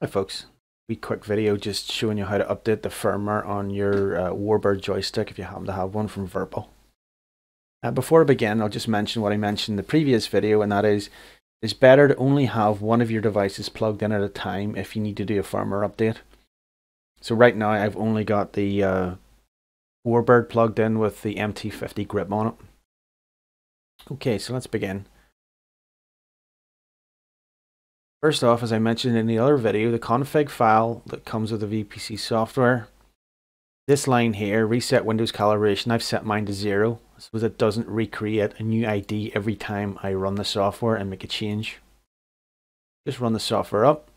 Hi folks, wee quick video just showing you how to update the firmware on your Warbird joystick if you happen to have one from Virpil. Before I begin, I'll just mention what I mentioned in the previous video, and that is it's better to only have one of your devices plugged in at a time if you need to do a firmware update. So right now I've only got the Warbird plugged in with the MT-50 grip on it. Okay, so let's begin. First off, as I mentioned in the other video, the config file that comes with the VPC software, this line here, reset Windows calibration, I've set mine to 0 so that it doesn't recreate a new ID every time I run the software and make a change. Just run the software up.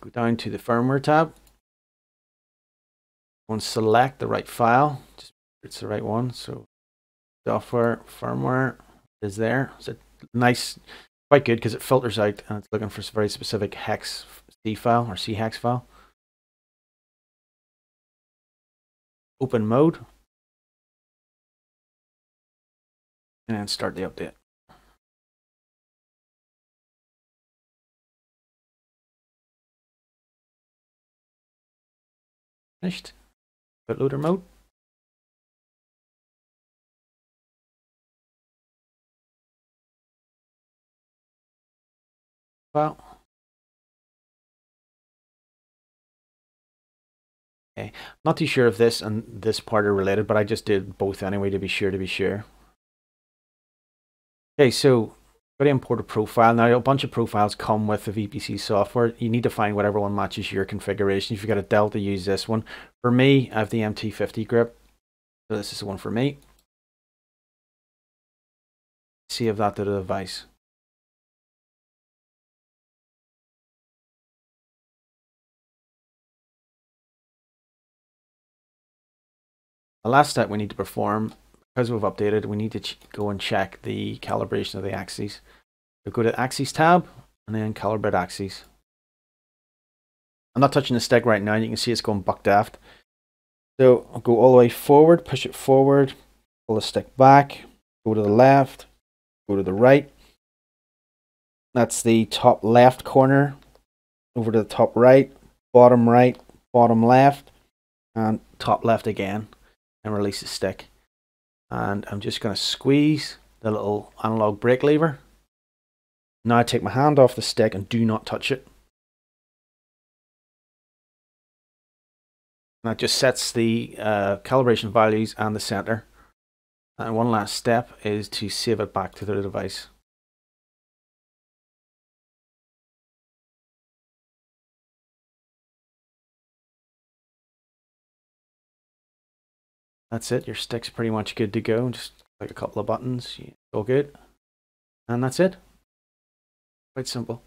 Go down to the firmware tab. Go and select the right file. Just make sure it's the right one. So software, firmware is there. It's a nice, quite good because it filters out and it's looking for a very specific hex C file or C hex file. Open mode. And then start the update. Finished. Bootloader mode. Okay, not too sure if this and this part are related, but I just did both anyway to be sure. Okay, so go to import a profile. Now a bunch of profiles come with the VPC software. You need to find whatever one matches your configuration. If you've got a Delta, use this one. For me, I have the MT-50 grip, so this is the one for me. Save that to the device. The last step we need to perform, because we've updated, we need to go and check the calibration of the axes. So go to the axes tab and then calibrate axes. I'm not touching the stick right now, you can see it's going buck daft. So I'll go all the way forward, push it forward, pull the stick back, go to the left, go to the right. That's the top left corner, over to the top right, bottom left, and top left again. And release the stick, and I'm just going to squeeze the little analog brake lever. Now I take my hand off the stick and do not touch it, and that just sets the calibration values and the center. And one last step is to save it back to the device. That's it, your stick's pretty much good to go. Just click a couple of buttons, all good. And that's it. Quite simple.